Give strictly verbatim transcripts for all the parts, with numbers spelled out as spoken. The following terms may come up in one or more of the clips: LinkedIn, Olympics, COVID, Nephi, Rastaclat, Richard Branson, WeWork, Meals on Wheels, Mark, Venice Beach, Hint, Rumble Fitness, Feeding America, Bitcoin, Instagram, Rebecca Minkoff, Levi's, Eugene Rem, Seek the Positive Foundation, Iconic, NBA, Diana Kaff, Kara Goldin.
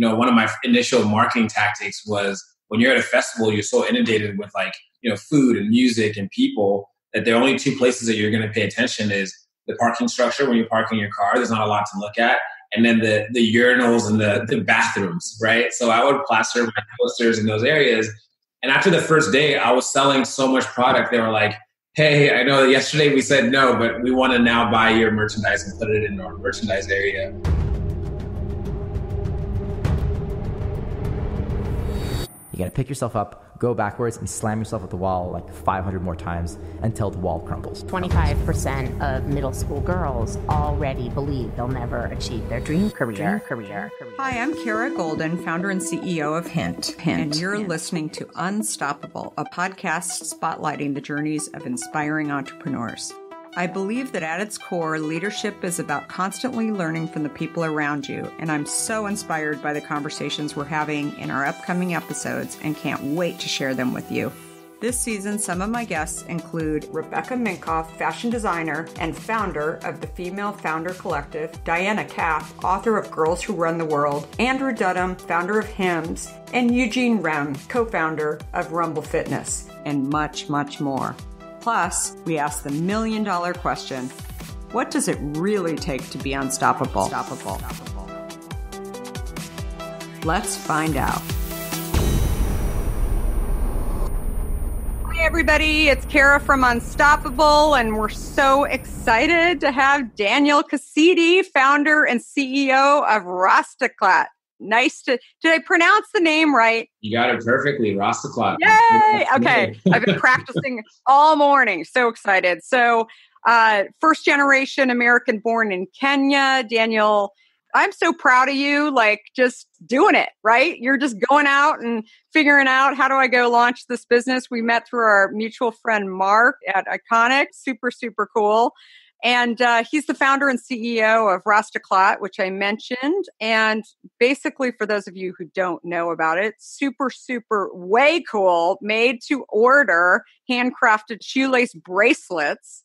you know, one of my initial marketing tactics was when you're at a festival, you're so inundated with like, you know, food and music and people that the only two places that you're going to pay attention is the parking structure when you're parking your car. There's not a lot to look at. And then the, the urinals and the, the bathrooms, right? So I would plaster my posters in those areas. And after the first day, I was selling so much product. They were like, hey, I know that yesterday we said no, but we want to now buy your merchandise and put it in our merchandise area. You got to pick yourself up, go backwards, and slam yourself at the wall like five hundred more times until the wall crumbles. twenty-five percent of middle school girls already believe they'll never achieve their dream career. Dream career. Hi, I'm Kara Goldin, founder and C E O of Hint. Hint. And you're Hint. listening to Unstoppable, a podcast spotlighting the journeys of inspiring entrepreneurs. I believe that at its core, leadership is about constantly learning from the people around you, and I'm so inspired by the conversations we're having in our upcoming episodes and can't wait to share them with you. This season, some of my guests include Rebecca Minkoff, fashion designer and founder of the Female Founder Collective, Diana Kaff, author of Girls Who Run the World, Andrew Dudham, founder of Hims, and Eugene Rem, co-founder of Rumble Fitness, and much, much more. Plus, we ask the million dollar question, what does it really take to be unstoppable? Unstoppable. Let's find out. Hey everybody, it's Kara from Unstoppable, and we're so excited to have Daniel Kasidi, founder and C E O of Rastaclat. Nice to, did I pronounce the name right? You got it perfectly, Rastaclat. Yay! Okay, I've been practicing all morning. So excited. So uh, first generation American born in Kenya. Daniel, I'm so proud of you, like just doing it, right? You're just going out and figuring out how do I go launch this business. We met through our mutual friend, Mark at Iconic. Super, super cool. And uh, he's the founder and C E O of Rastaclat, which I mentioned. And basically, for those of you who don't know about it, super, super way cool, made to order handcrafted shoelace bracelets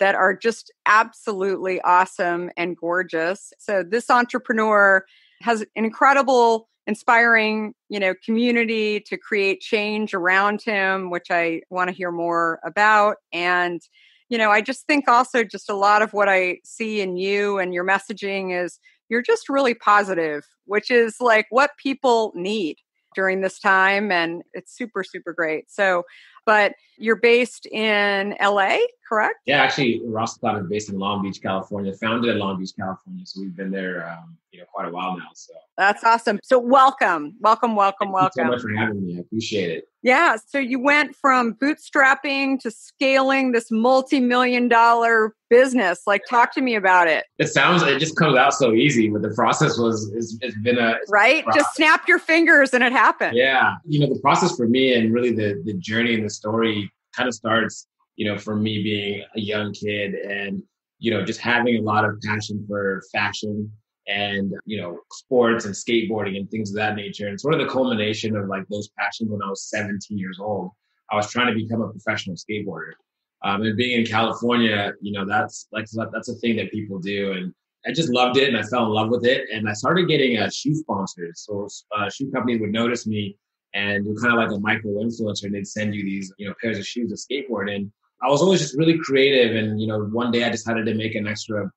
that are just absolutely awesome and gorgeous. So this entrepreneur has an incredible, inspiring, you know, community to create change around him, which I want to hear more about. And you know, I just think also just a lot of what I see in you and your messaging is you're just really positive, which is like what people need during this time. And it's super, super great. So, but you're based in L A, correct? Yeah, actually, Rastaclat is based in Long Beach, California, founded in Long Beach, California. So we've been there, um, you know, quite a while now. So that's awesome. So welcome, welcome, welcome, welcome. Thank you so much for having me. I appreciate it. Yeah. So you went from bootstrapping to scaling this multi-million dollar business. Like, talk to me about it. It sounds, it just comes out so easy, but the process was, it's, it's been a... It's right? Been a just snap your fingers and it happened. Yeah. You know, the process for me and really the, the journey and the story kind of starts, you know, for me being a young kid and, you know, just having a lot of passion for fashion and, you know, sports and skateboarding and things of that nature. And sort of the culmination of like those passions when I was seventeen years old, I was trying to become a professional skateboarder. Um, and being in California, you know, that's like, that's a thing that people do. And I just loved it and I fell in love with it. And I started getting uh, shoe sponsors. So uh, shoe companies would notice me and you're kind of like a micro influencer and they'd send you these, you know, pairs of shoes to skateboard. And I was always just really creative. And, you know, one day I decided to make an extra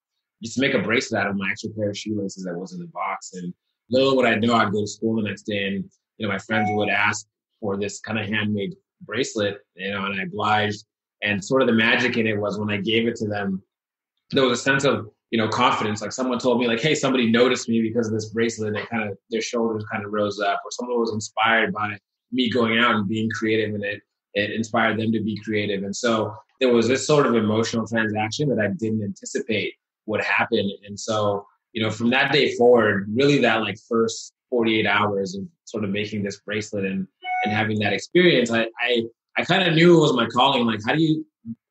just to make a bracelet out of my extra pair of shoelaces that was in the box. And little would I know, I'd go to school the next day and, you know, my friends would ask for this kind of handmade bracelet, you know, and I obliged. And sort of the magic in it was when I gave it to them, there was a sense of, you know, confidence. Like someone told me like, hey, somebody noticed me because of this bracelet. And they kind of, their shoulders kind of rose up, or someone was inspired by me going out and being creative, and it, it inspired them to be creative. And so there was this sort of emotional transaction that I didn't anticipate would happen. And so, you know, from that day forward, really that like first forty-eight hours of sort of making this bracelet and, and having that experience, I I, I kind of knew it was my calling. Like, how do you,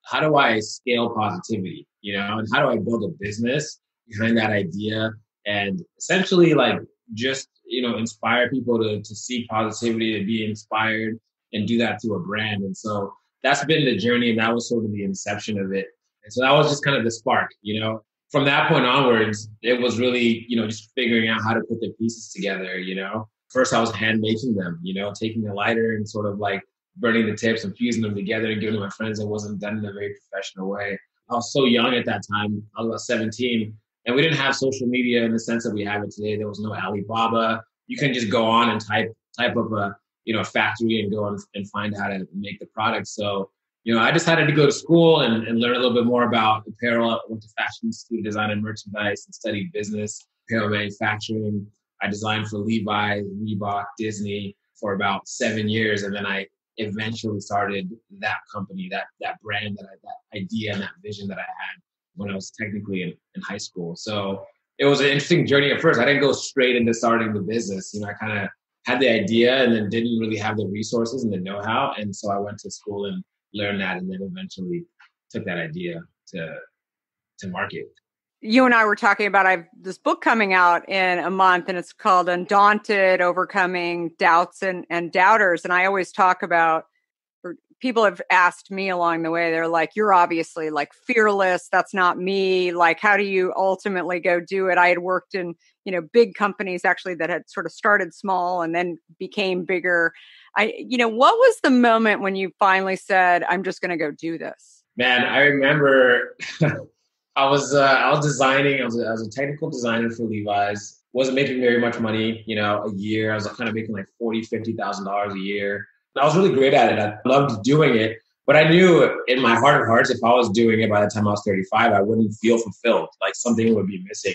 how do I scale positivity, you know, and how do I build a business behind that idea and essentially like just, you know, inspire people to, to see positivity, to be inspired and do that through a brand. And so that's been the journey, and that was sort of the inception of it. And so that was just kind of the spark, you know. from that point onwards, it was really, you know, just figuring out how to put the pieces together, you know. First, I was hand making them, you know, taking the lighter and sort of like burning the tips and fusing them together and giving them to my friends. It wasn't done in a very professional way. I was so young at that time. I was about seventeen. And we didn't have social media in the sense that we have it today. There was no Alibaba. You can just go on and type type up a, you know, a factory and go on and find out how to make the product. So, you know, I decided to go to school and, and learn a little bit more about apparel. I went to Fashion Institute of Design and Merchandise and studied business, apparel manufacturing. I designed for Levi's, Reebok, Disney for about seven years. And then I eventually started that company, that that brand, that, I, that idea and that vision that I had when I was technically in, in high school. So it was an interesting journey at first. I didn't go straight into starting the business. You know, I kind of had the idea and then didn't really have the resources and the know-how. And so I went to school and learned that and then eventually took that idea to to market. You and I were talking about I've this book coming out in a month, and it's called Undaunted: Overcoming Doubts and, and Doubters. And I always talk about, or people have asked me along the way, they're like, you're obviously like fearless. That's not me. Like, how do you ultimately go do it? I had worked in, you know, big companies actually that had sort of started small and then became bigger. I, you know, what was the moment when you finally said, I'm just going to go do this? Man, I remember... I was uh, I was designing. I was, I was a technical designer for Levi's. Wasn't making very much money, you know, a year. I was kind of making like forty thousand dollars, fifty thousand dollars a year. I was really great at it. I loved doing it. But I knew in my heart of hearts, if I was doing it by the time I was thirty-five, I wouldn't feel fulfilled. Like something would be missing.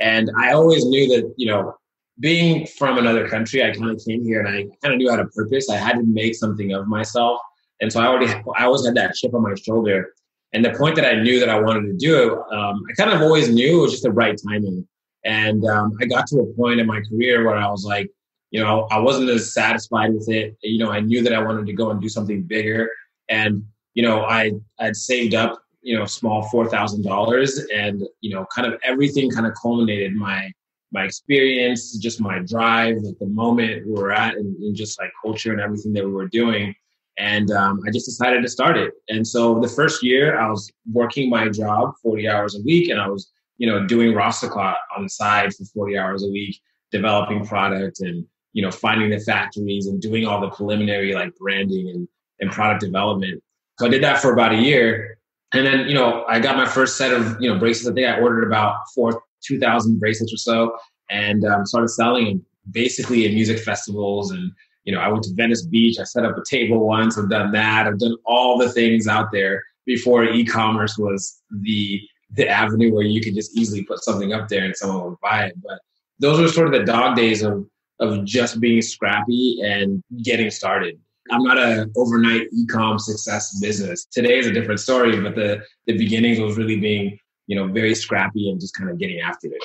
And I always knew that, you know, being from another country, I kind of came here and I kind of knew I had a purpose. I had to make something of myself. And so I already, I always had that chip on my shoulder. And the point that I knew that I wanted to do it, um, I kind of always knew it was just the right timing. And um, I got to a point in my career where I was like, you know, I wasn't as satisfied with it. You know, I knew that I wanted to go and do something bigger. And, you know, I, I'd saved up, you know, small four thousand dollars and, you know, kind of everything kind of culminated my, my experience, just my drive, like the moment we were at and, and just like culture and everything that we were doing. And um, I just decided to start it. And so the first year I was working my job forty hours a week and I was, you know, doing Rastaclat on the side for forty hours a week, developing product and, you know, finding the factories and doing all the preliminary like branding and, and product development. So I did that for about a year. And then, you know, I got my first set of, you know, bracelets. I think I ordered about four, two thousand bracelets or so and um, started selling basically in music festivals and, you know, I went to Venice Beach. I set up a table once. I've done that. I've done all the things out there before e-commerce was the the avenue where you could just easily put something up there and someone would buy it. But those were sort of the dog days of of just being scrappy and getting started. I'm not an overnight e-com success business. Today is a different story, but the the beginnings was really being, you know, very scrappy and just kind of getting after it.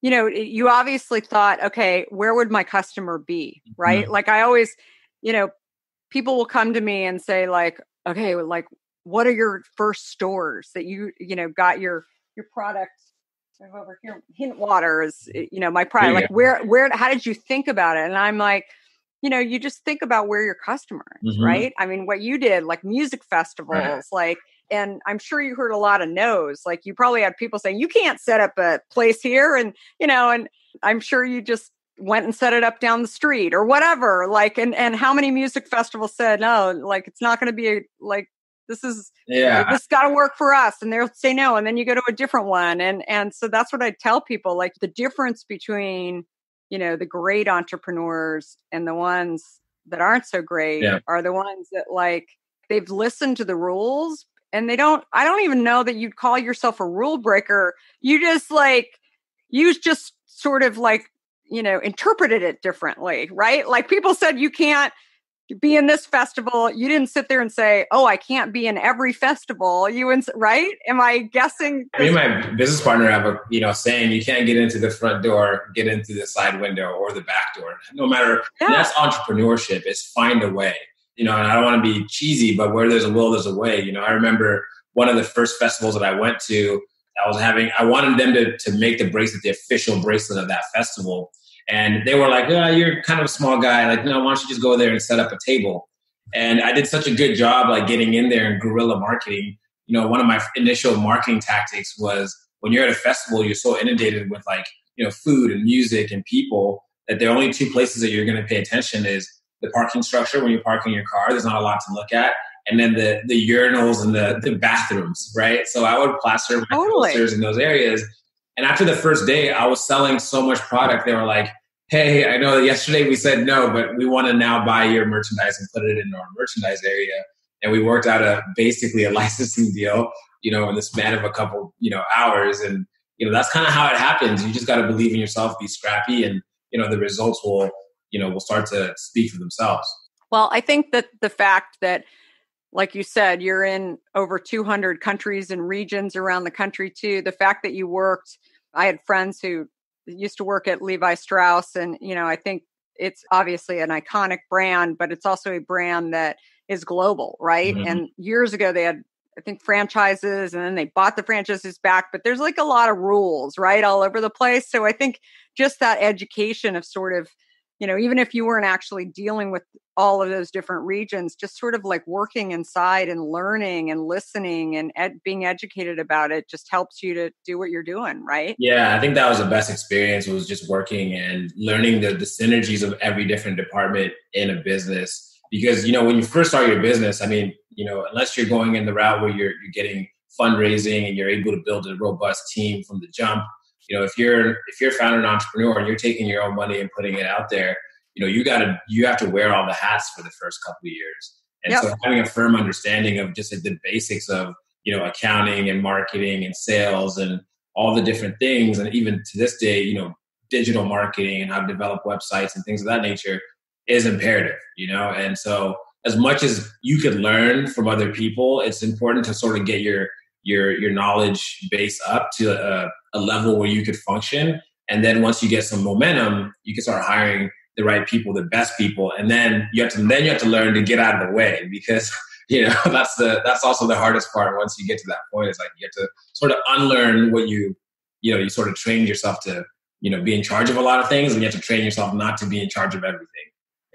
You know, you obviously thought, okay, where would my customer be, right? Mm-hmm. Like I always, you know, people will come to me and say like, okay, like what are your first stores that you, you know, got your, your product over here? Hint water is, you know, my product, yeah. Like where, where, how did you think about it? And I'm like, you know, you just think about where your customer is, mm-hmm. right? I mean, what you did, like music festivals, right. like, and I'm sure you heard a lot of no's. Like you probably had people saying, you can't set up a place here. And, you know, and I'm sure you just went and set it up down the street or whatever. Like, and, and how many music festivals said, no, like, it's not going to be a, like, this is, yeah. like, this got to work for us. And they'll say no. And then you go to a different one. And, and so that's what I tell people, like the difference between, you know, the great entrepreneurs and the ones that aren't so great yeah. are the ones that like, they've listened to the rules. And they don't, I don't even know that you'd call yourself a rule breaker. You just like, you just sort of like, you know, interpreted it differently, right? Like people said, you can't be in this festival. You didn't sit there and say, oh, I can't be in every festival. You, ins- right? Am I guessing? I mean, my business partner have a, you know, saying you can't get into the front door, get into the side window or the back door, no matter, yeah. that's entrepreneurship is find a way. You know, and I don't want to be cheesy, but where there's a will, there's a way. You know, I remember one of the first festivals that I went to, I was having, I wanted them to, to make the bracelet, the official bracelet of that festival. And they were like, oh, you're kind of a small guy. Like, no, why don't you just go there and set up a table? And I did such a good job, like getting in there and guerrilla marketing. You know, one of my initial marketing tactics was when you're at a festival, you're so inundated with like, you know, food and music and people that the only two places that you're going to pay attention is the parking structure when you're parking your car. There's not a lot to look at. And then the the urinals and the, the bathrooms, right? So I would plaster my totally. posters in those areas. And after the first day, I was selling so much product. They were like, hey, I know yesterday we said no, but we want to now buy your merchandise and put it in our merchandise area. And we worked out a basically a licensing deal, you know, in the span of a couple, you know, hours. And, you know, that's kind of how it happens. You just got to believe in yourself, be scrappy, and, you know, the results will, you know, will start to speak for themselves. Well, I think that the fact that, like you said, you're in over two hundred countries and regions around the country too. The fact that you worked, I had friends who used to work at Levi Strauss. And, you know, I think it's obviously an iconic brand, but it's also a brand that is global, right? Mm-hmm. And years ago they had, I think, franchises, and then they bought the franchises back, but there's like a lot of rules, right? All over the place. So I think just that education of sort of, you know, even if you weren't actually dealing with all of those different regions, just sort of like working inside and learning and listening and ed- being educated about it just helps you to do what you're doing, right? Yeah, I think that was the best experience, was just working and learning the, the synergies of every different department in a business. Because, you know, when you first start your business, I mean, you know, unless you're going in the route where you're, you're getting fundraising and you're able to build a robust team from the jump, you know, if you're if you're a founder and entrepreneur and you're taking your own money and putting it out there, you know, you gotta you have to wear all the hats for the first couple of years. And yep. so having a firm understanding of just the basics of, you know, accounting and marketing and sales and all the different things, and even to this day, you know, digital marketing and how to develop websites and things of that nature is imperative, you know. And so as much as you could learn from other people, it's important to sort of get your your your knowledge base up to a, a level where you could function. And then once you get some momentum, you can start hiring the right people, the best people. And then you have to then you have to learn to get out of the way, because, you know, that's the that's also the hardest part. Once you get to that point, it's like you have to sort of unlearn what you you know you sort of trained yourself to, you know, be in charge of a lot of things, and you have to train yourself not to be in charge of everything.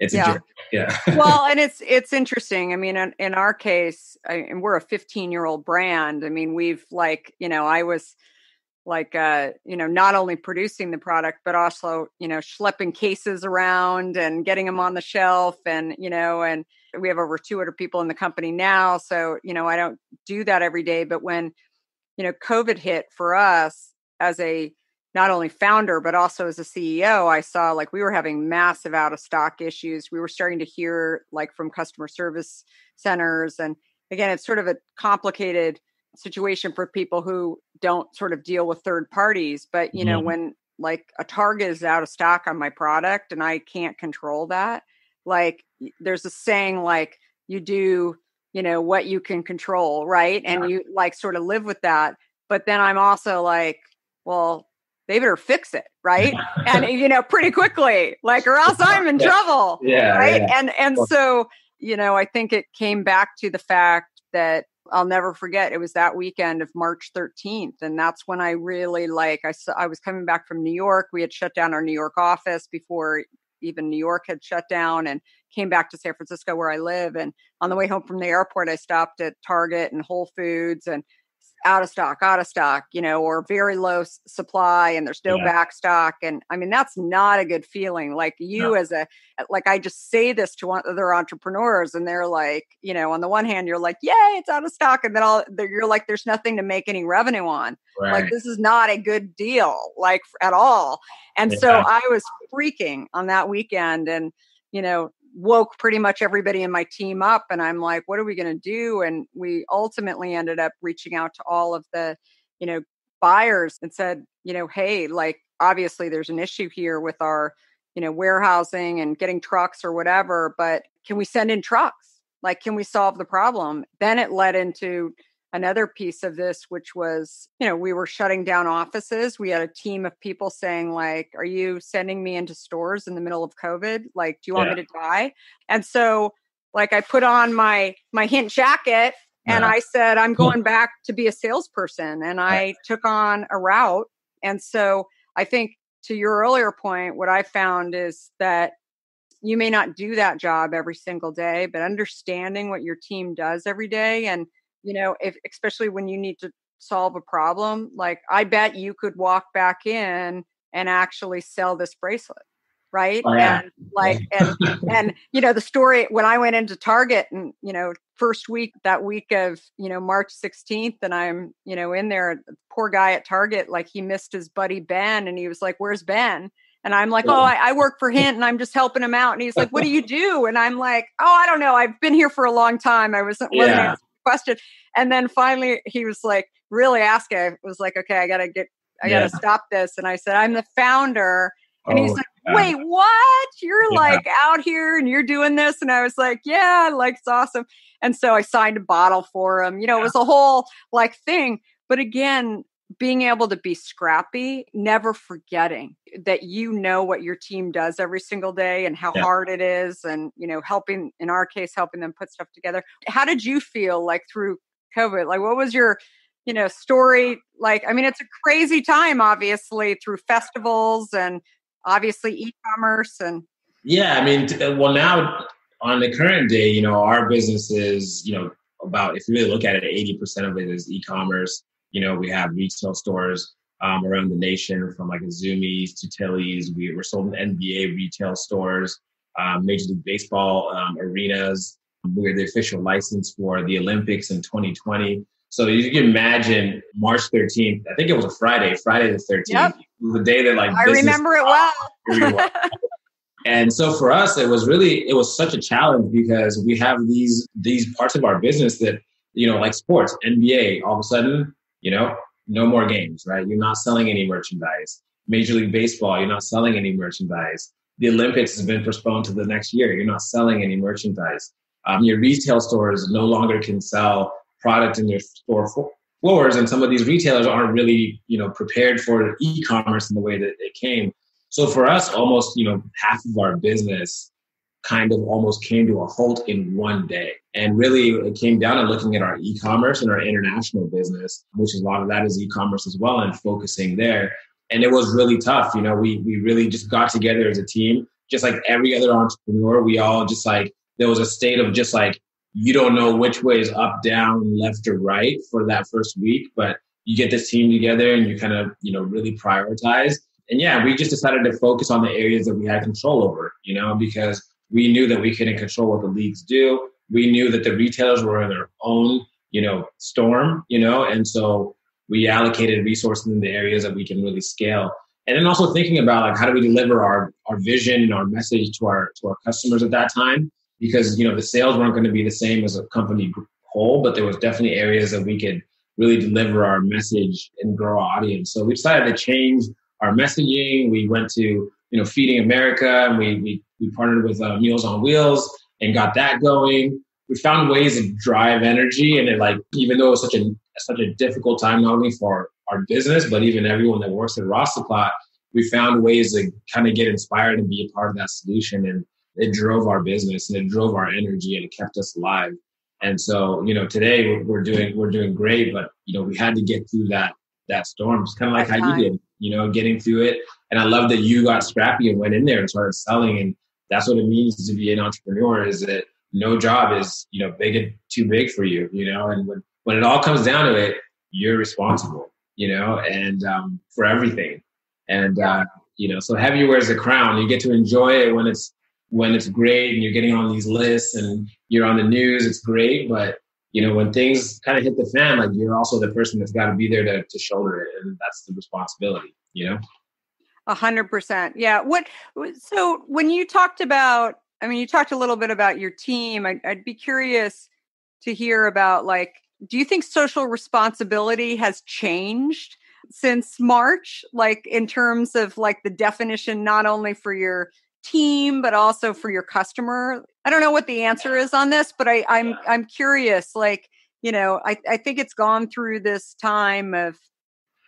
It's yeah. a joke. Yeah. Well, and it's it's interesting. I mean, in, in our case, I, and we're a fifteen-year-old brand. I mean, we've like, you know, I was like, uh, you know, not only producing the product, but also, you know, schlepping cases around and getting them on the shelf. And, you know, and we have over two hundred people in the company now. So, you know, I don't do that every day. But when, you know, COVID hit for us as a not only founder, but also as a C E O, I saw like we were having massive out of stock issues. We were starting to hear like from customer service centers. And again, it's sort of a complicated situation for people who don't sort of deal with third parties. But, you know, mm-hmm. when like a Target is out of stock on my product and I can't control that, like there's a saying like you do, you know, what you can control, right? Yeah. And you like sort of live with that. But then I'm also like, well, they better fix it, right? And, you know, pretty quickly, like, or else I'm in yeah. trouble, yeah, right? Yeah. And and so, you know, I think it came back to the fact that I'll never forget. It was that weekend of March thirteenth. And that's when I really, like, I, saw, I was coming back from New York. We had shut down our New York office before even New York had shut down, and came back to San Francisco where I live. And on the way home from the airport, I stopped at Target and Whole Foods, and out of stock, out of stock, you know, or very low s- supply, and there's no yeah. back stock. And I mean, that's not a good feeling. Like you no. as a, like, I just say this to other entrepreneurs, and they're like, you know, on the one hand, you're like, yay, it's out of stock. And then all you're like, there's nothing to make any revenue on. Right. Like, this is not a good deal, like at all. And yeah. so I was freaking on that weekend, and, you know, woke pretty much everybody in my team up, and I'm like, what are we going to do? And we ultimately ended up reaching out to all of the, you know, buyers and said, you know, hey, like, obviously there's an issue here with our, you know, warehousing and getting trucks or whatever, but can we send in trucks? Like, can we solve the problem? Then it led into another piece of this, which was, you know, we were shutting down offices. We had a team of people saying, like, are you sending me into stores in the middle of COVID? Like, do you want yeah. me to die? And so, like, I put on my, my Hint jacket and yeah. I said, I'm going back to be a salesperson. And I yeah. took on a route. And so I think to your earlier point, what I found is that you may not do that job every single day, but understanding what your team does every day, and you know, if, especially when you need to solve a problem, like I bet you could walk back in and actually sell this bracelet. Right. Oh, yeah. And like, and, and, you know, the story, when I went into Target and, you know, first week, that week of, you know, March sixteenth, and I'm, you know, in there, poor guy at Target, like he missed his buddy, Ben. And he was like, where's Ben? And I'm like, yeah. oh, I, I work for Hint and I'm just helping him out. And he's like, what do you do? And I'm like, oh, I don't know. I've been here for a long time. I wasn't yeah. wasn't asking the question. And then finally he was like, really asking. I was like, okay, I gotta get, I yeah. gotta stop this. And I said, I'm the founder. And oh. he's like, wait, what? You're yeah. like out here and you're doing this. And I was like, yeah, like it's awesome. And so I signed a bottle for him. You know, yeah. it was a whole like thing. But again, being able to be scrappy, never forgetting that, you know, what your team does every single day and how yeah. hard it is. And, you know, helping, in our case, helping them put stuff together. How did you feel like through COVID? Like, what was your, you know, story? Like, I mean, it's a crazy time, obviously, through festivals and obviously e-commerce and. Yeah. I mean, well, now on the current day, you know, our business is, you know, about, if you really look at it, eighty percent of it is e-commerce. You know, we have retail stores um, around the nation, from like a Zoomies to Tilly's. We, we're sold in N B A retail stores, um, Major League Baseball um, arenas. We're the official license for the Olympics in twenty twenty. So you can imagine March thirteenth, I think it was a Friday, Friday the thirteenth, yep. the day that like I remember it well. And so for us, it was really, it was such a challenge because we have these these parts of our business that, you know, like sports, N B A, all of a sudden, you know, no more games, right? You're not selling any merchandise. Major League Baseball, you're not selling any merchandise. The Olympics has been postponed to the next year. You're not selling any merchandise. Um, your retail stores no longer can sell product in their store floors, and some of these retailers aren't really, you know, prepared for e-commerce in the way that it came. So for us, almost, you know, half of our business kind of almost came to a halt in one day. And really, it came down to looking at our e-commerce and our international business, which is a lot of that is e-commerce as well, and focusing there. And it was really tough. You know, we we really just got together as a team, just like every other entrepreneur. We all just like, there was a state of just like, you don't know which way is up, down, left, or right for that first week, but you get this team together and you kind of, you know, really prioritize. And yeah, we just decided to focus on the areas that we had control over, you know, because we knew that we couldn't control what the leagues do. We knew that the retailers were in their own, you know, storm, you know, and so we allocated resources in the areas that we can really scale. And then also thinking about like, how do we deliver our, our vision and our message to our, to our customers at that time? Because, you know, the sales weren't going to be the same as a company whole, but there was definitely areas that we could really deliver our message and grow our audience. So we decided to change our messaging. We went to, you know, Feeding America, and we we, we partnered with uh, Meals on Wheels and got that going. We found ways to drive energy, and it, like, even though it was such a such a difficult time not only for our business but even everyone that works at Rastaclat, we found ways to kind of get inspired and be a part of that solution. And it drove our business and it drove our energy and it kept us alive. And so, you know, today we're doing, we're doing great, but, you know, we had to get through that, that storm. It's kind of like how you did, you know, getting through it. And I love that you got scrappy and went in there and started selling. And that's what it means to be an entrepreneur, is that no job is, you know, big and too big for you, you know, and when, when it all comes down to it, you're responsible, you know, and um, for everything. And, uh, you know, so heavy wears the crown. You get to enjoy it when it's, when it's great and you're getting on these lists and you're on the news, it's great. But, you know, when things kind of hit the fan, like, you're also the person that's got to be there to, to shoulder it. And that's the responsibility, you know? A hundred percent. Yeah. What, so when you talked about, I mean, you talked a little bit about your team. I, I'd be curious to hear about, like, do you think social responsibility has changed since March? Like, in terms of like the definition, not only for your team, but also for your customer? I don't know what the answer is on this, but I, I'm I'm curious. Like, you know, I, I think it's gone through this time of...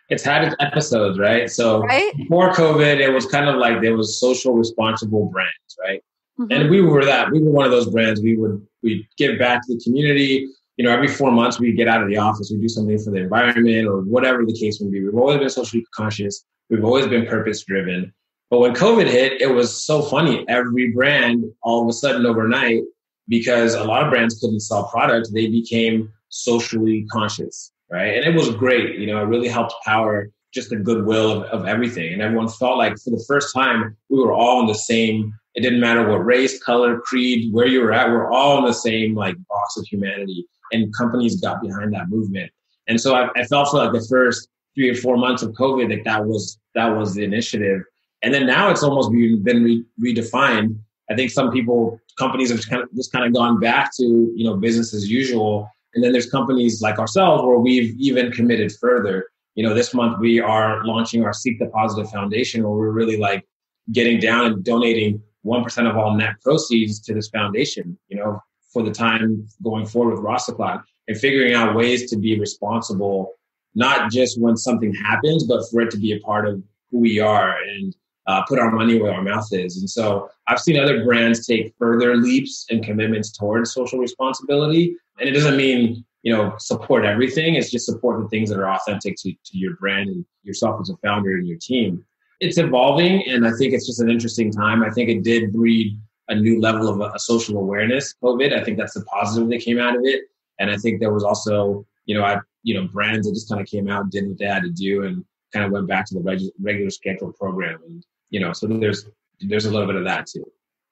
It's had its episodes, right? So right? Before COVID, it was kind of like there was social responsible brands, right? Mm-hmm. And we were that. We were one of those brands. We would we give back to the community. You know, every four months we get out of the office, we do something for the environment or whatever the case may be. We've always been socially conscious. We've always been purpose-driven. But when COVID hit, it was so funny. Every brand, all of a sudden overnight, because a lot of brands couldn't sell product, they became socially conscious. right? And it was great. You know, it really helped power just the goodwill of, of everything. And everyone felt like for the first time, we were all in the same, it didn't matter what race, color, creed, where you were at, we're all in the same like box of humanity. And companies got behind that movement. And so I, I felt for like the first three or four months of COVID, like that was, that was the initiative. And then now it's almost been, been re, redefined. I think some people, companies have kind of just kind of gone back to, you know, business as usual. And then there's companies like ourselves where we've even committed further. You know, this month we are launching our Seek the Positive Foundation, where we're really like getting down and donating one percent of all net proceeds to this foundation, you know, for the time going forward with Rastaclat, and figuring out ways to be responsible, not just when something happens, but for it to be a part of who we are and uh, put our money where our mouth is. And so I've seen other brands take further leaps and commitments towards social responsibility. And it doesn't mean, you know, support everything. It's just support the things that are authentic to, to your brand and yourself as a founder and your team. It's evolving. And I think it's just an interesting time. I think it did breed a new level of a social awareness, COVID. I think that's the positive that came out of it. And I think there was also, you know, I, you know, brands that just kind of came out, did what they had to do, and kind of went back to the reg- regular scheduled program. And, you know, so there's, there's a little bit of that too.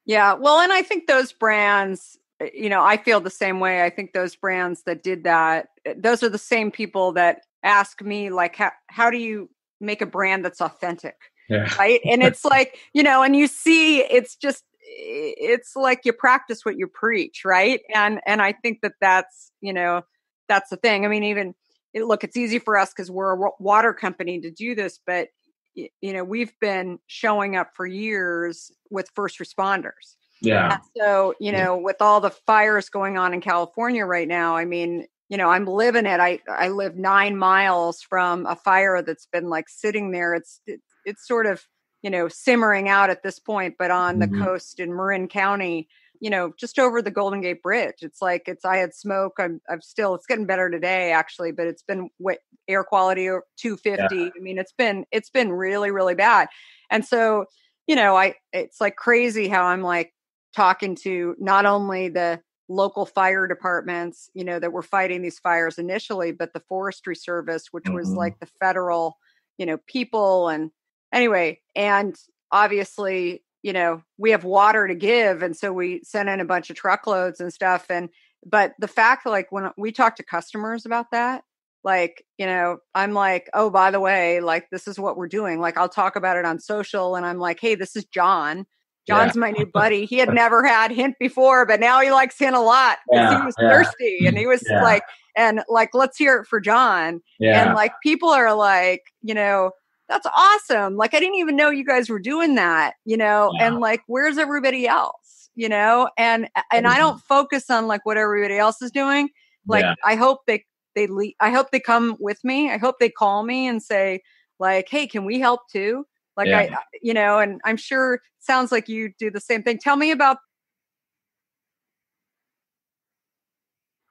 Yeah. Well, and I think those brands, you know, I feel the same way. I think those brands that did that, those are the same people that ask me, like, how, how do you make a brand that's authentic? Yeah. Right. And it's like, you know, and you see, it's just, it's like you practice what you preach, right? And and I think that that's, you know, that's the thing. I mean, even, look, it's easy for us because we're a water company to do this, but, you know, we've been showing up for years with first responders. Yeah. And so, you know, yeah. with all the fires going on in California right now, I mean, you know, I'm living it. I, I live nine miles from a fire that's been like sitting there. It's it, it's sort of, you know, simmering out at this point, but on the mm-hmm. coast in Marin County, you know, just over the Golden Gate Bridge, it's like, it's, I had smoke. I'm, I'm still, it's getting better today actually, but it's been wet, air quality two fifty. Yeah. I mean, it's been, it's been really, really bad. And so, you know, I, it's like crazy how I'm like talking to not only the local fire departments, you know, that were fighting these fires initially, but the Forestry Service, which mm-hmm. was like the federal, you know, people and, anyway, and obviously, you know, we have water to give. And so we sent in a bunch of truckloads and stuff. And, but the fact, like when we talk to customers about that, like, you know, I'm like, oh, by the way, like, this is what we're doing. Like, I'll talk about it on social and I'm like, hey, this is John. John's yeah. my new buddy. He had never had Hint before, but now he likes Hint a lot because yeah, he was yeah. thirsty and he was yeah. like, and like, let's hear it for John. Yeah. And like, people are like, you know, that's awesome. Like, I didn't even know you guys were doing that, you know, yeah. and like, where's everybody else, you know? And, and I don't focus on like what everybody else is doing. Like, yeah. I hope they, they, le- I hope they come with me. I hope they call me and say like, hey, can we help too? Like yeah. I, you know, and I'm sure it sounds like you do the same thing. Tell me about.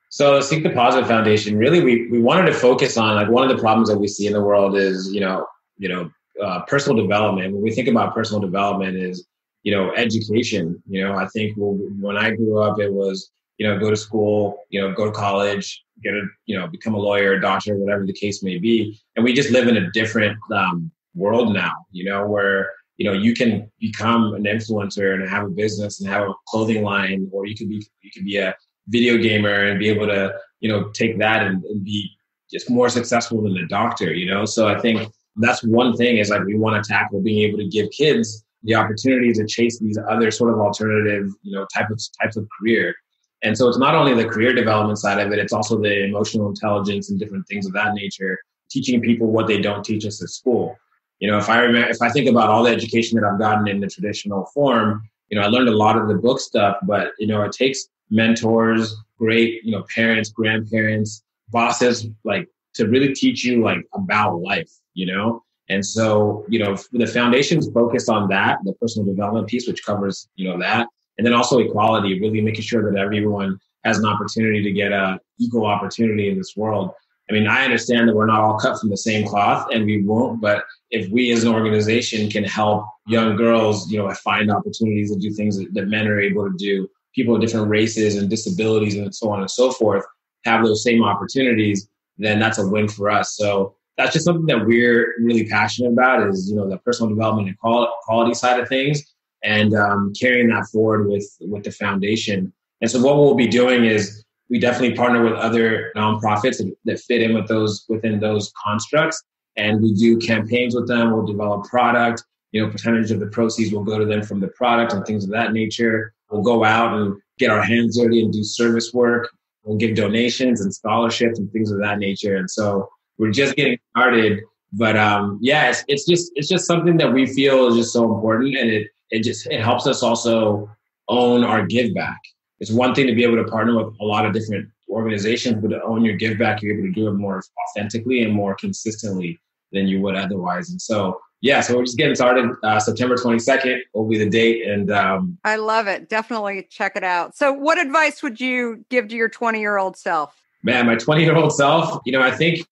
So Seek the Positive Foundation, really, we, we wanted to focus on like one of the problems that we see in the world is, you know, you know, uh, personal development. When we think about personal development is, you know, education. You know, I think we'll, when I grew up, it was, you know, go to school, you know, go to college, get a, you know, become a lawyer, a doctor, whatever the case may be. And we just live in a different um, world now, you know, where, you know, you can become an influencer and have a business and have a clothing line, or you could be, you could be a video gamer and be able to, you know, take that and, and be just more successful than a doctor, you know? So I think that's one thing is like we want to tackle being able to give kids the opportunity to chase these other sort of alternative, you know, type of types of career. And so it's not only the career development side of it, it's also the emotional intelligence and different things of that nature, teaching people what they don't teach us at school. You know, if I remember, if I think about all the education that I've gotten in the traditional form, you know, I learned a lot of the book stuff, but, you know, it takes mentors, great, you know, parents, grandparents, bosses, like to really teach you like about life. You know, and so, you know, the foundation's focused on that, the personal development piece, which covers, you know, that. And then also equality, really making sure that everyone has an opportunity to get a equal opportunity in this world. I mean, I understand that we're not all cut from the same cloth and we won't, but if we as an organization can help young girls, you know, find opportunities to do things that, that men are able to do, people of different races and disabilities and so on and so forth, have those same opportunities, then that's a win for us. So that's just something that we're really passionate about is, you know, the personal development and quality side of things, and um, carrying that forward with, with the foundation. And so what we'll be doing is we definitely partner with other nonprofits that fit in with those, within those constructs. And we do campaigns with them. We'll develop product, you know, percentage of the proceeds will go to them from the product and things of that nature. We'll go out and get our hands dirty and do service work. We'll give donations and scholarships and things of that nature. And so we're just getting started, but um, yeah, it's, it's just it's just something that we feel is just so important, and it it just it helps us also own our give back. It's one thing to be able to partner with a lot of different organizations, but to own your give back, you're able to do it more authentically and more consistently than you would otherwise. And so yeah, so we're just getting started. Uh, September twenty-second will be the date, and um, I love it. Definitely check it out. So, what advice would you give to your twenty-year-old self? Man, my twenty-year-old self, you know, I think.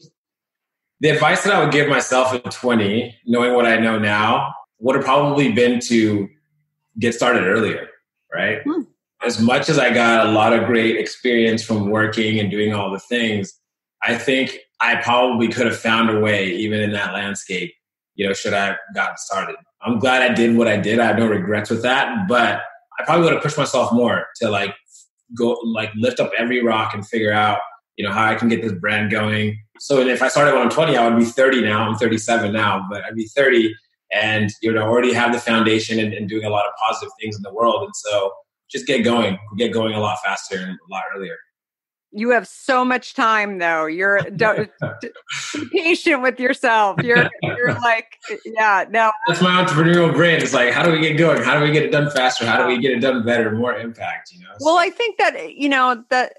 The advice that I would give myself at twenty, knowing what I know now, would have probably been to get started earlier, right? Hmm. As much as I got a lot of great experience from working and doing all the things, I think I probably could have found a way, even in that landscape, you know, should I have gotten started. I'm glad I did what I did. I have no regrets with that, but I probably would have pushed myself more to like go, like lift up every rock and figure out, you know, how I can get this brand going. So if I started when I'm twenty, I would be thirty now. I'm thirty-seven now, but I'd be thirty and, you know, already have the foundation and, and doing a lot of positive things in the world. And so just get going, get going a lot faster and a lot earlier. You have so much time though. You're don't, be patient with yourself. You're you're like, yeah, no. That's my entrepreneurial brain. It's like, how do we get going? How do we get it done faster? How do we get it done better, more impact, you know? Well, I think that, you know, that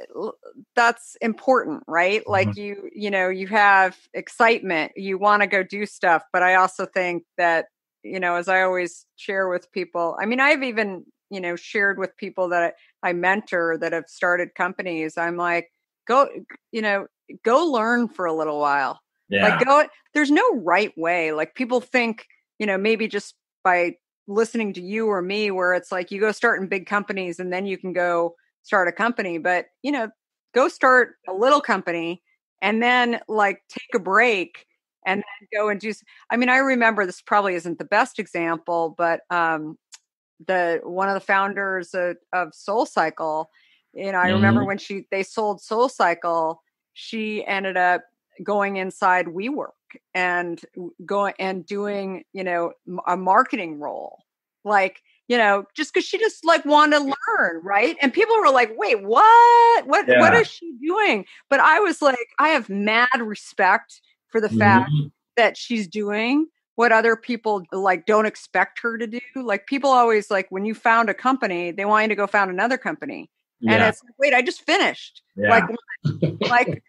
that's important, right? Like mm-hmm. you, you know, you have excitement, you want to go do stuff, but I also think that, you know, as I always share with people, I mean, I've even you know, shared with people that I mentor that have started companies. I'm like, go, you know, go learn for a little while. Yeah. Like go, there's no right way. Like people think, you know, maybe just by listening to you or me, where it's like, you go start in big companies and then you can go start a company, but you know, go start a little company and then like take a break and then go and do, I mean, I remember this probably isn't the best example, but, um, the one of the founders of, of SoulCycle, you know, I mm-hmm. remember when she they sold SoulCycle, she ended up going inside WeWork and going and doing, you know, a marketing role, like, you know, just because she just like wanted to learn, right? And people were like, "Wait, what? What? Yeah. What is she doing?" But I was like, I have mad respect for the mm-hmm. fact that she's doing what other people like don't expect her to do. Like people always like when you found a company, they want you to go found another company. Yeah. And it's like, wait, I just finished. Yeah. Like, like,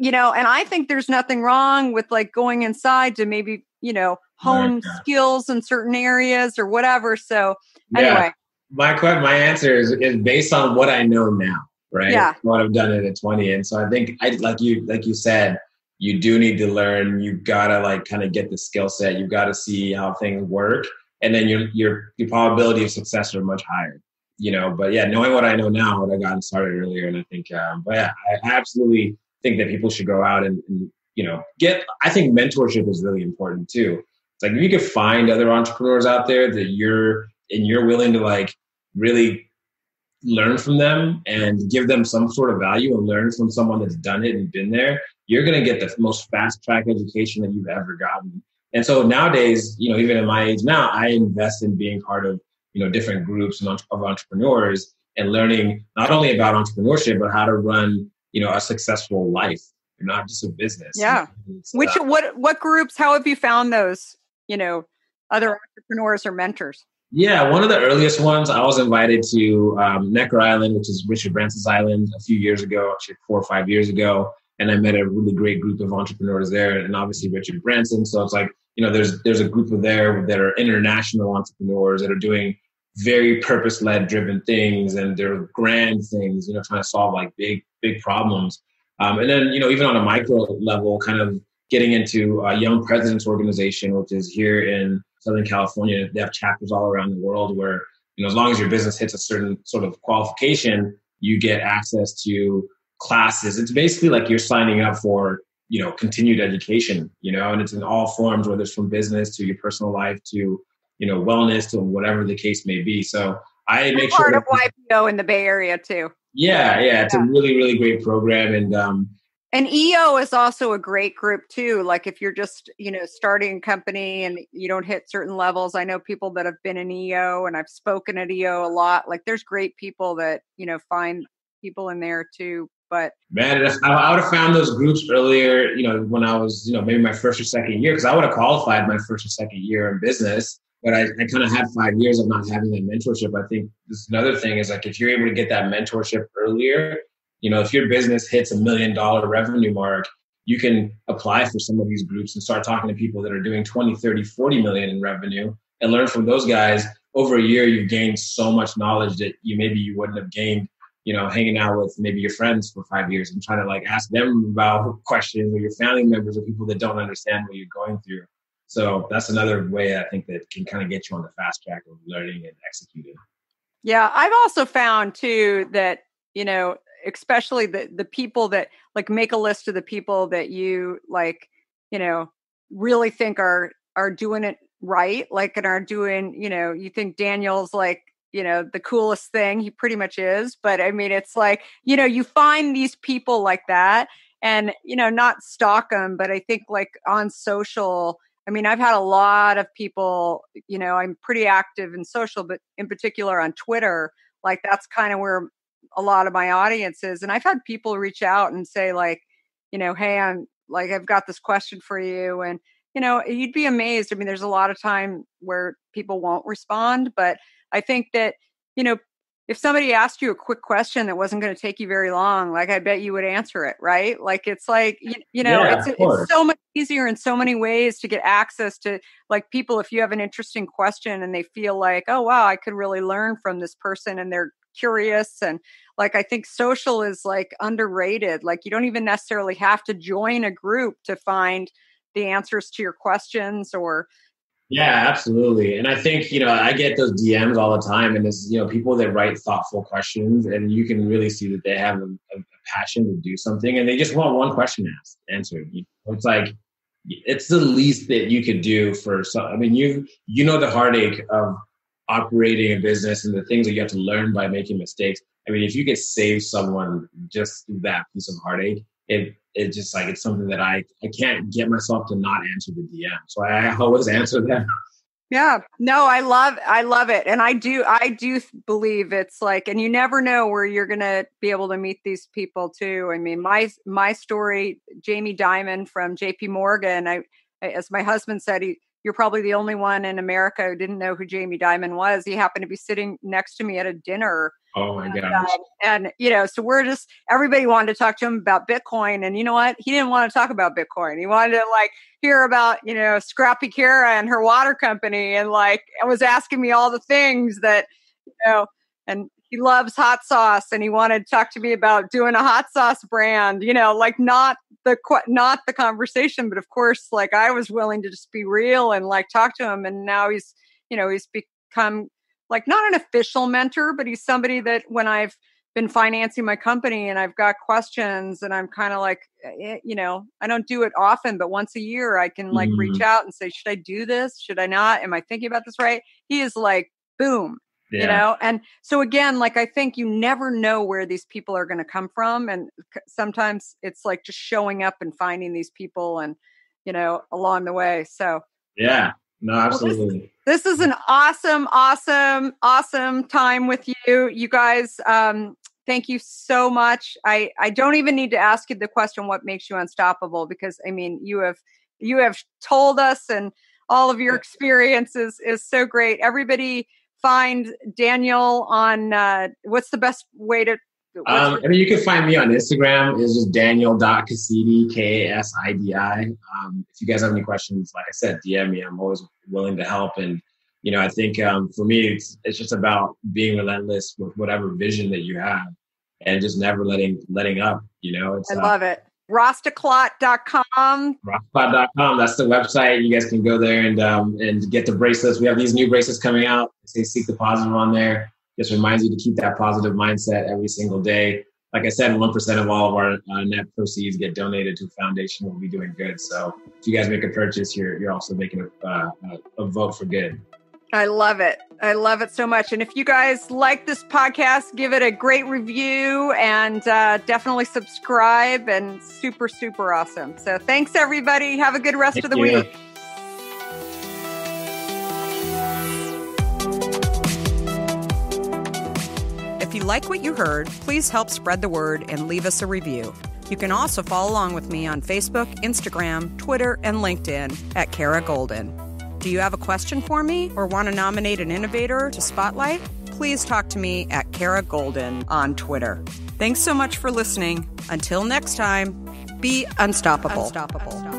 you know, and I think there's nothing wrong with like going inside to maybe, you know, hone America. skills in certain areas or whatever. So anyway. Yeah. My question, my answer is, is based on what I know now, right? Yeah. What I've done at twenty. And so I think I, like you, like you said, you do need to learn. You gotta like kind of get the skill set. You gotta see how things work, and then your your your probability of success are much higher. You know, but yeah, knowing what I know now, what I gotten started earlier, and I think, um, but yeah, I absolutely think that people should go out and, and you know get. I think mentorship is really important too. It's like if you could find other entrepreneurs out there that you're and you're willing to like really learn from them and give them some sort of value and learn from someone that's done it and been there, you're going to get the most fast track education that you've ever gotten. And so nowadays, you know, even at my age now, I invest in being part of, you know, different groups of entrepreneurs and learning not only about entrepreneurship, but how to run, you know, a successful life, not just a business. Yeah. Which, what, what groups, how have you found those, you know, other entrepreneurs or mentors? Yeah, one of the earliest ones, I was invited to um, Necker Island, which is Richard Branson's island, a few years ago, actually four or five years ago. And I met a really great group of entrepreneurs there, and obviously Richard Branson. So it's like, you know, there's there's a group of there that are international entrepreneurs that are doing very purpose-led driven things, and they're grand things, you know, trying to solve like big, big problems. Um, and then, you know, even on a micro level, kind of getting into a Young Presidents Organization, which is here in Southern California. They have chapters all around the world where, you know, as long as your business hits a certain sort of qualification, you get access to classes. It's basically like you're signing up for, you know, continued education, you know, and it's in all forms, whether it's from business to your personal life to, you know, wellness to whatever the case may be. So I make sure part of Y P O in the Bay Area too. Yeah, yeah. It's a really, really great program. And, um, and E O is also a great group too. Like if you're just, you know, starting a company and you don't hit certain levels, I know people that have been in E O and I've spoken at E O a lot. Like there's great people that, you know, find people in there too. But man, I would have found those groups earlier, you know, when I was, you know, maybe my first or second year, because I would have qualified my first or second year in business. But I, I kind of had five years of not having that mentorship. I think this is another thing is like if you're able to get that mentorship earlier, you know, if your business hits a million dollar revenue mark, you can apply for some of these groups and start talking to people that are doing twenty, thirty, forty million in revenue and learn from those guys. Over a year, you've gained so much knowledge that you maybe you wouldn't have gained, you know, hanging out with maybe your friends for five years and trying to like ask them about questions or your family members or people that don't understand what you're going through. So that's another way I think that can kind of get you on the fast track of learning and executing. Yeah. I've also found too that, you know, especially the, the people that like make a list of the people that you like, you know, really think are, are doing it right. Like, and are doing, you know, you think Daniel's like, you know, the coolest thing. He pretty much is, but I mean, it's like, you know, you find these people like that and, you know, not stalk them, but I think like on social, I mean, I've had a lot of people, you know, I'm pretty active in social, but in particular on Twitter, like that's kind of where a lot of my audience is. And I've had people reach out and say like, you know, hey, I'm like, I've got this question for you. And, you know, you'd be amazed. I mean, there's a lot of time where people won't respond, but I think that, you know, if somebody asked you a quick question that wasn't going to take you very long, like I bet you would answer it, right? Like it's like, you, you know, yeah, it's, it's so much easier in so many ways to get access to like people. If you have an interesting question and they feel like, oh, wow, I could really learn from this person and they're curious. And like, I think social is like underrated. Like you don't even necessarily have to join a group to find the answers to your questions or, yeah, absolutely. And I think, you know, I get those D Ms all the time and it's, you know, people that write thoughtful questions and you can really see that they have a, a passion to do something and they just want one question asked, answered. It's like, it's the least that you could do for some, I mean, you, you know, the heartache of operating a business and the things that you have to learn by making mistakes. I mean, if you could save someone just that piece of heartache, it it's just like, it's something that I, I can't get myself to not answer the D M. So I always answer them. Yeah, no, I love, I love it. And I do, I do believe it's like, and you never know where you're going to be able to meet these people too. I mean, my, my story, Jamie Dimon from J P Morgan, I, as my husband said, he, you're probably the only one in America who didn't know who Jamie Dimon was. He happened to be sitting next to me at a dinner. Oh my gosh. And, and, you know, so we're just, everybody wanted to talk to him about Bitcoin. And you know what? He didn't want to talk about Bitcoin. He wanted to like hear about, you know, Scrappy Kara and her water company. And like, it was asking me all the things that, you know, and he loves hot sauce and he wanted to talk to me about doing a hot sauce brand, you know, like not the, not the conversation, but of course, like I was willing to just be real and like talk to him. And now he's, you know, he's become like not an official mentor, but he's somebody that when I've been financing my company and I've got questions and I'm kind of like, you know, I don't do it often, but once a year I can like mm-hmm. reach out and say, should I do this? Should I not? Am I thinking about this right? He is like, boom, yeah. You know? And so again, like, I think you never know where these people are going to come from. And sometimes it's like just showing up and finding these people and, you know, along the way. So, yeah. No, absolutely. Well, this, this is an awesome, awesome, awesome time with you. You guys, um, thank you so much. I, I don't even need to ask you the question, what makes you unstoppable? Because I mean, you have, you have told us and all of your experiences is so great. Everybody find Daniel on, uh, what's the best way to, Um, I mean, you can find me on Instagram. It's just daniel dot kasidi, K A S I D I. Um, if you guys have any questions, like I said, D M me. I'm always willing to help. And, you know, I think um, for me, it's it's just about being relentless with whatever vision that you have and just never letting letting up, you know. It's, I love uh, it. Rastaclat dot com. Rastaclat dot com. That's the website. You guys can go there and um, and get the bracelets. We have these new bracelets coming out. They say Seek the Positive on there. Just reminds you to keep that positive mindset every single day. like I said, one percent of all of our uh, net proceeds get donated to a foundation where we'll be doing good. So if you guys make a purchase, you're you're also making a, uh, a vote for good. I love it. I love it so much. And if you guys like this podcast, give it a great review and uh, definitely subscribe, and super, super awesome. So thanks, everybody. Have a good rest Thank of the you. week. If you like what you heard, please help spread the word and leave us a review. You can also follow along with me on Facebook, Instagram, Twitter, and LinkedIn at Kara Goldin. Do you have a question for me or want to nominate an innovator to spotlight? Please talk to me at Kara Goldin on Twitter. Thanks so much for listening. Until next time, be unstoppable. Unstoppable. Unstoppable.